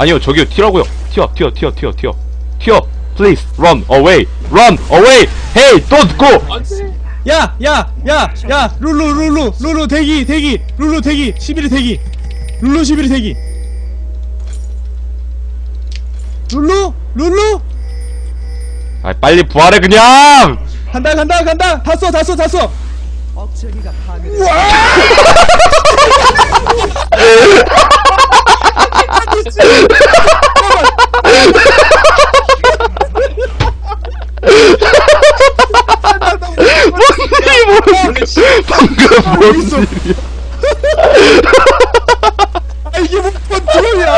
아니요, 저기요, 튀라고요. 튀어. 튀어. Please run away. Run away. Hey, don't go. 야, 룰루 대기. 룰루 대기. 11이 대기. 룰루 11이 대기. 룰루. 아, 빨리 부활해 그냥. 간다. 다 써. 억제기가 파괴됐어. 방금 아, 이게 뭔 컨트롤이야.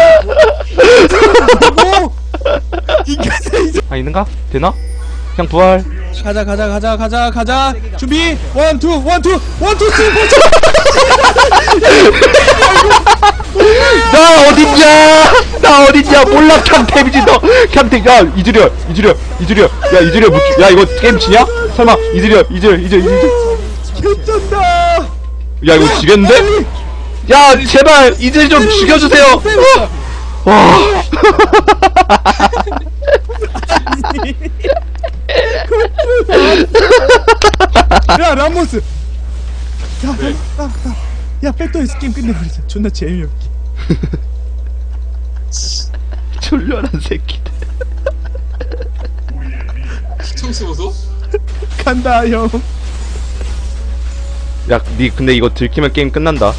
아, 있는가? 되나? 그냥 부활. 가자. 준비. 1, 2, 3, 4. 나 어딨냐? 몰라. 캠태비지 너. 캠태. 야, 이즈리얼. 야, 이즈리얼 야, 이거 게임 치냐? 설마 이즈리얼. 개쩐다. 야, 이거 지겠는데? 야, 제발 이제 좀 죽여주세요. 와. 야, 라모스. 야, 백도에서 게임 끝내버리자. 존나 재미없게. 졸렬한 새끼들. 시청수 보소? 간다, 형. 야, 니 근데 이거 들키면 게임 끝난다.